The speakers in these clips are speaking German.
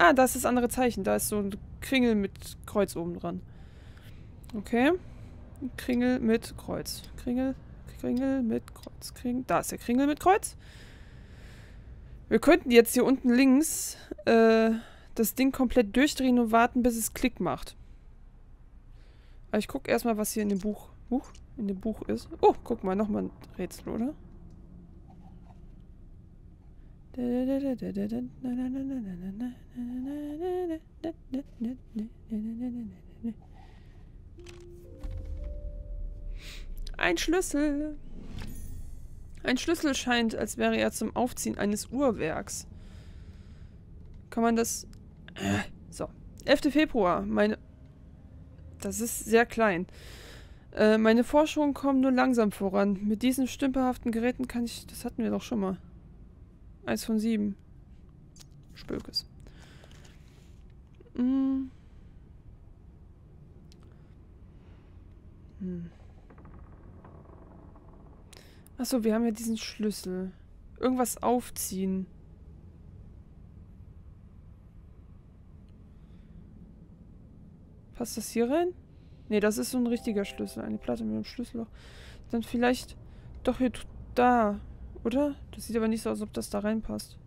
Ah, da ist das andere Zeichen. Da ist so ein Kringel mit Kreuz oben dran. Okay. Kringel mit Kreuz. Kringel mit Kreuz. Da ist der Kringel mit Kreuz. Wir könnten jetzt hier unten links das Ding komplett durchdrehen und warten, bis es Klick macht. Aber ich gucke erstmal, was hier in dem Buch ist. Oh, guck mal, nochmal ein Rätsel, oder? Ein Schlüssel. Ein Schlüssel scheint, als wäre er zum Aufziehen eines Uhrwerks. Kann man das... So. 11. Februar. Meine... Das ist sehr klein. Meine Forschungen kommen nur langsam voran. Mit diesen stümperhaften Geräten kann ich... Das hatten wir doch schon mal. 1 von 7. Spökes. Hm. Hm. Achso, wir haben ja diesen Schlüssel. Irgendwas aufziehen. Passt das hier rein? Ne, das ist so ein richtiger Schlüssel. Eine Platte mit einem Schlüsselloch. Dann vielleicht doch hier da, oder? Das sieht aber nicht so aus, als ob das da reinpasst.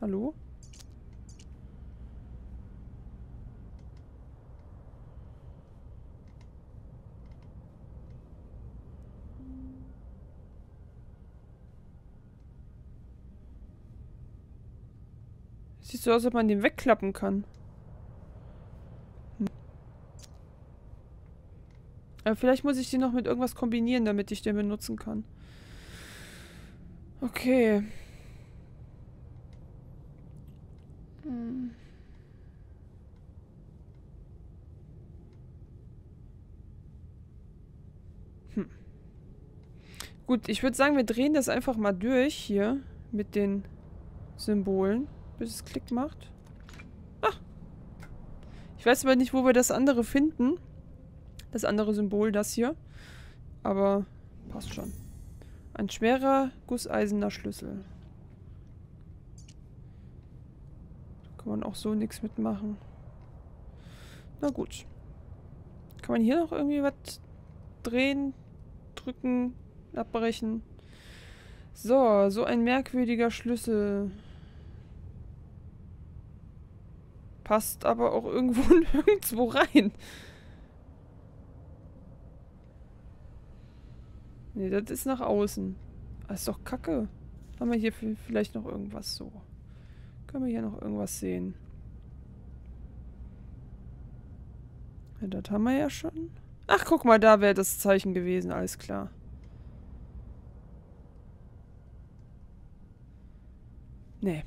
Hallo? Sieht so aus, als ob man den wegklappen kann. Hm. Aber vielleicht muss ich den noch mit irgendwas kombinieren, damit ich den benutzen kann. Okay. Hm. Hm. Gut, ich würde sagen, wir drehen das einfach mal durch hier mit den Symbolen. Bis es Klick macht. Ah! Ich weiß aber nicht, wo wir das andere finden. Das andere Symbol, das hier. Aber passt schon. Ein schwerer, gusseisener Schlüssel. Da kann man auch so nichts mitmachen. Na gut. Kann man hier noch irgendwie was drehen, drücken, abbrechen? So, so ein merkwürdiger Schlüssel. Passt aber auch irgendwo nirgendwo rein. Ne, das ist nach außen. Das ist doch kacke. Haben wir hier vielleicht noch irgendwas so? Können wir hier noch irgendwas sehen? Ja, das haben wir ja schon. Ach, guck mal, da wäre das Zeichen gewesen. Alles klar. Ne.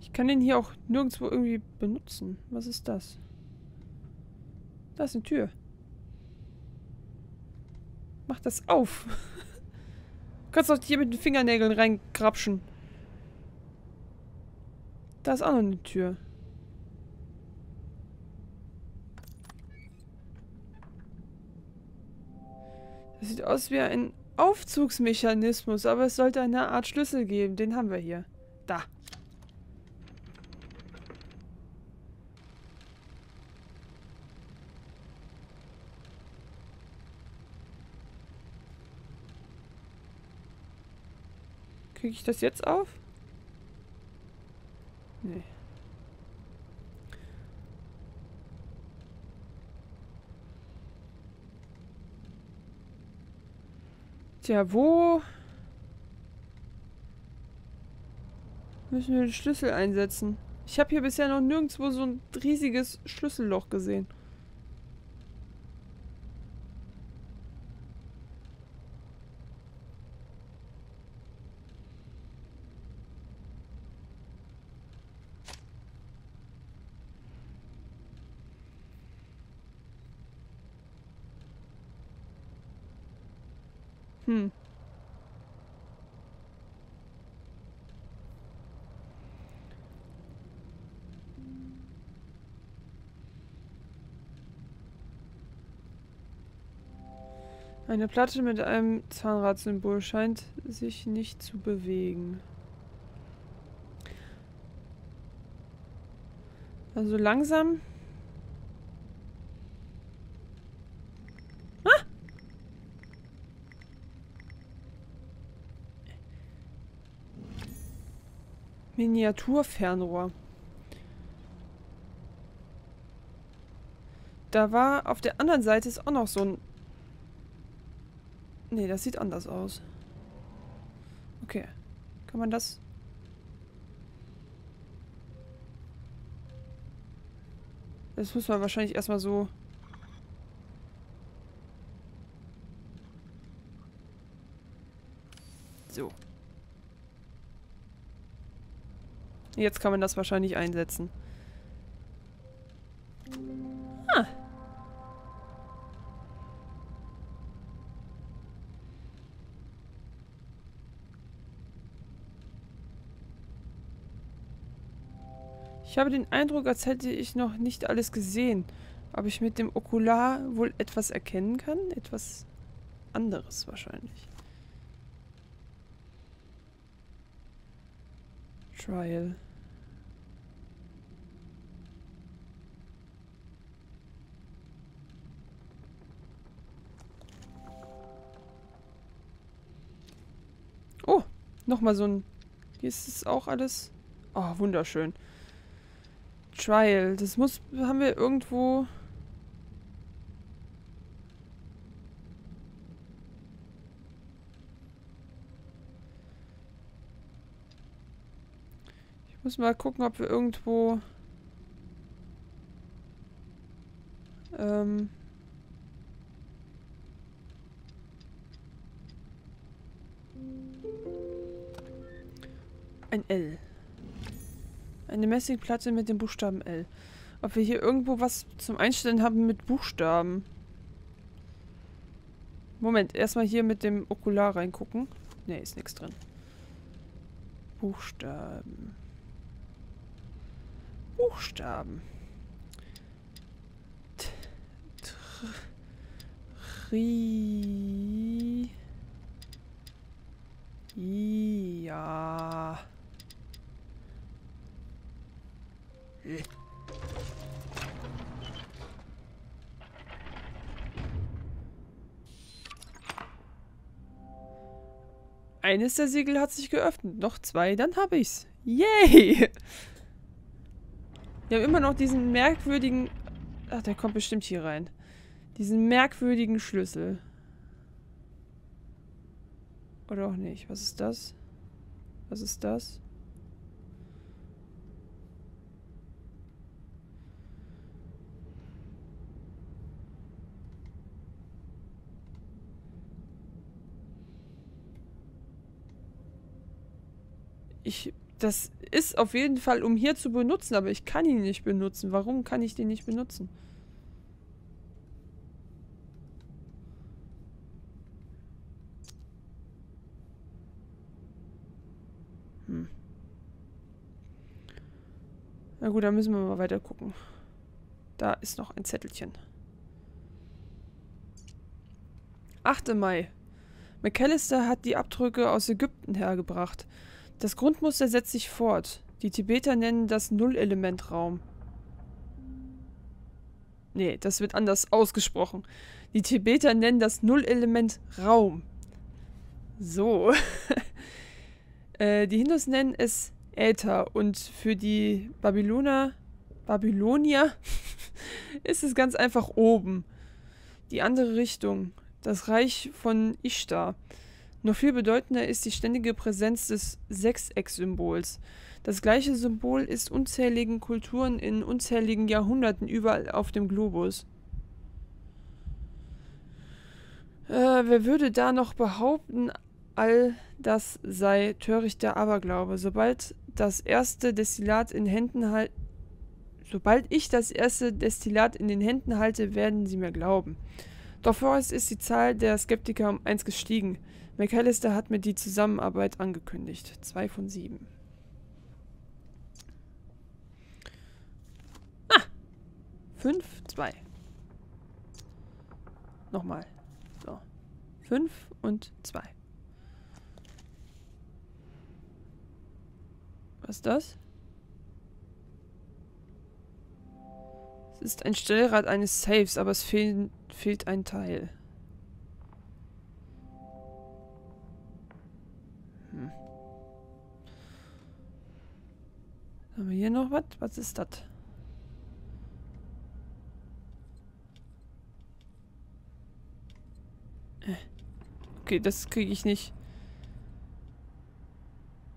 Ich kann den hier auch nirgendwo irgendwie benutzen. Was ist das? Da ist eine Tür. Mach das auf. Du kannst doch hier mit den Fingernägeln reingrapschen. Da ist auch noch eine Tür. Das sieht aus wie ein Aufzugsmechanismus, aber es sollte eine Art Schlüssel geben. Den haben wir hier. Da. Kriege ich das jetzt auf? Nee. Tja, wo müssen wir den Schlüssel einsetzen? Ich habe hier bisher noch nirgendwo so ein riesiges Schlüsselloch gesehen. Eine Platte mit einem Zahnradsymbol scheint sich nicht zu bewegen. Also langsam. Ah! Miniaturfernrohr. Da war auf der anderen Seite ist auch noch so ein... Nee, das sieht anders aus. Okay. Kann man das... Das muss man wahrscheinlich erstmal so... So. Jetzt kann man das wahrscheinlich einsetzen. Ah. Ich habe den Eindruck, als hätte ich noch nicht alles gesehen. Ob ich mit dem Okular wohl etwas erkennen kann? Etwas anderes wahrscheinlich. Trial. Oh, nochmal so ein... Hier ist es auch alles... Oh, wunderschön. Trial. Das muss... Haben wir irgendwo... Ich muss mal gucken, ob wir irgendwo... Ein L. Eine Messingplatte mit dem Buchstaben L. Ob wir hier irgendwo was zum Einstellen haben mit Buchstaben. Moment, erstmal hier mit dem Okular reingucken. Ne, ist nichts drin. Buchstaben. Buchstaben. Ja. Eines der Siegel hat sich geöffnet. Noch zwei, dann habe ich's. Yay! Wir haben immer noch diesen merkwürdigen... Ach, der kommt bestimmt hier rein. Diesen merkwürdigen Schlüssel. Oder auch nicht. Was ist das? Was ist das? Das ist auf jeden Fall, um hier zu benutzen, aber ich kann ihn nicht benutzen. Warum kann ich den nicht benutzen? Hm. Na gut, da müssen wir mal weiter gucken. Da ist noch ein Zettelchen. 8. Mai. McAllister hat die Abdrücke aus Ägypten hergebracht. Das Grundmuster setzt sich fort. Die Tibeter nennen das Null-Element-Raum. Nee, das wird anders ausgesprochen. Die Tibeter nennen das Null-Element-Raum. So. Die Hindus nennen es Äther. Und für die Babylonier ist es ganz einfach oben. Die andere Richtung. Das Reich von Ishtar. Noch viel bedeutender ist die ständige Präsenz des Sechseck-Symbols. Das gleiche Symbol ist unzähligen Kulturen in unzähligen Jahrhunderten überall auf dem Globus. Wer würde da noch behaupten, all das sei törichter Aberglaube? Sobald ich das erste Destillat in den Händen halte, werden sie mir glauben. Doch vorerst ist die Zahl der Skeptiker um 1 gestiegen. McAllister hat mir die Zusammenarbeit angekündigt. 2 von 7. Ah! 5, 2. Nochmal. So. 5 und 2. Was ist das? Es ist ein Stellrad eines Safes, aber es fehlt ein Teil. Haben wir hier noch was? Was ist das? Okay, das kriege ich nicht.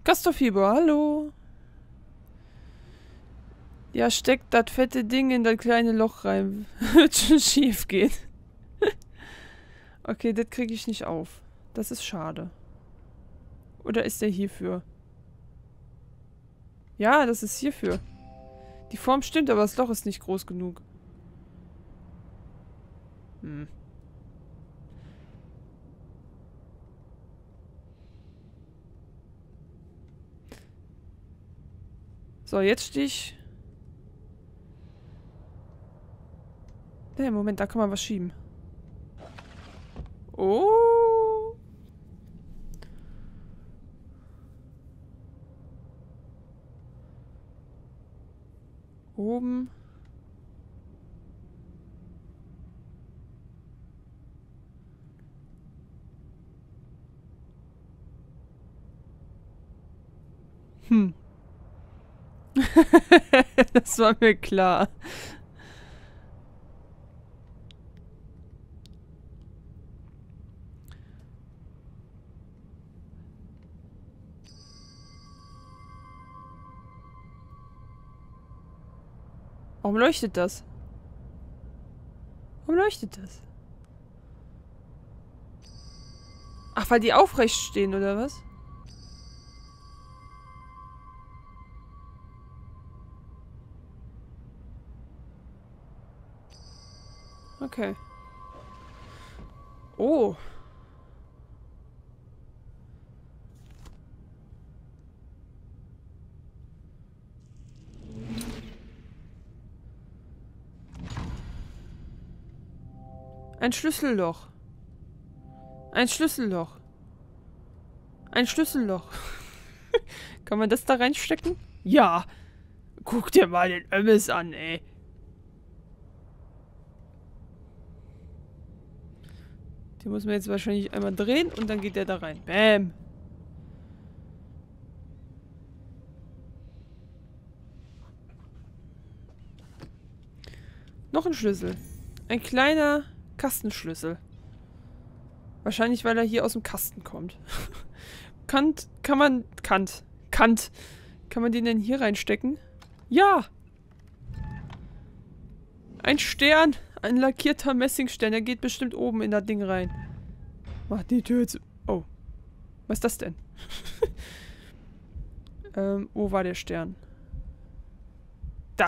Gastofiber, hallo! Ja, steckt das fette Ding in das kleine Loch rein. Wird schon schief gehen. Okay, das kriege ich nicht auf. Das ist schade. Oder ist der hierfür? Ja, das ist hierfür. Die Form stimmt, aber das Loch ist nicht groß genug. So, jetzt stehe ich... Ne, Moment, da kann man was schieben. Oh! Oben. Das war mir klar. Warum leuchtet das? Warum leuchtet das? Ach, weil die aufrecht stehen, oder was? Okay. Oh. Ein Schlüsselloch. Ein Schlüsselloch. Ein Schlüsselloch. Kann man das da reinstecken? Ja. Guck dir mal den Ömmes an, ey. Den muss man jetzt wahrscheinlich einmal drehen und dann geht der da rein. Bäm. Noch ein Schlüssel. Ein kleiner Kastenschlüssel. Wahrscheinlich, weil er hier aus dem Kasten kommt. Kann man den denn hier reinstecken? Ja! Ein Stern! Ein lackierter Messingstern. Der geht bestimmt oben in das Ding rein. Mach die Tür zu... Oh. Was ist das denn? Wo war der Stern? Da!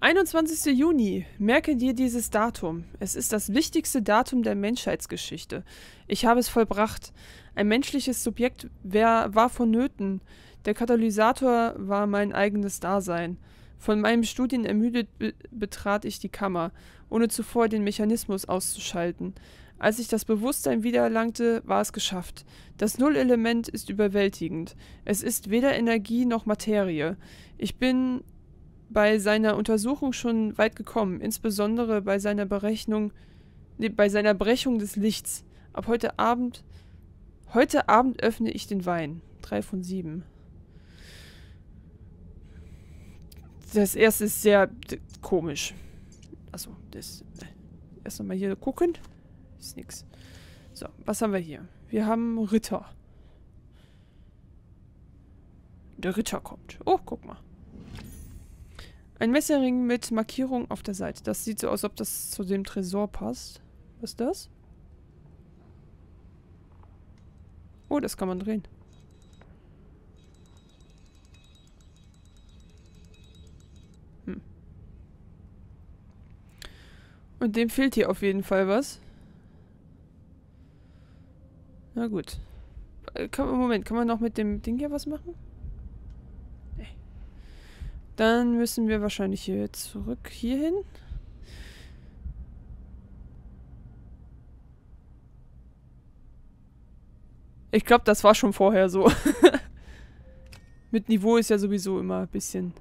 »21. Juni. Merke dir dieses Datum. Es ist das wichtigste Datum der Menschheitsgeschichte. Ich habe es vollbracht. Ein menschliches Subjekt war vonnöten. Der Katalysator war mein eigenes Dasein. Von meinen Studien ermüdet betrat ich die Kammer, ohne zuvor den Mechanismus auszuschalten. Als ich das Bewusstsein wiedererlangte, war es geschafft. Das Nullelement ist überwältigend. Es ist weder Energie noch Materie. Ich bin... bei seiner Untersuchung schon weit gekommen, insbesondere bei seiner Brechung des Lichts. Ab heute Abend öffne ich den Wein. 3 von 7. Das erste ist sehr komisch. Achso, das... Erst nochmal hier gucken. Ist nix. So, was haben wir hier? Wir haben Ritter. Der Ritter kommt. Oh, guck mal. Ein Messerring mit Markierung auf der Seite. Das sieht so aus, als ob das zu dem Tresor passt. Was ist das? Oh, das kann man drehen. Und dem fehlt hier auf jeden Fall was. Na gut. Moment, kann man noch mit dem Ding hier was machen? Dann müssen wir wahrscheinlich hier zurück hierhin. Ich glaube, das war schon vorher so. Mit Niveau ist ja sowieso immer ein bisschen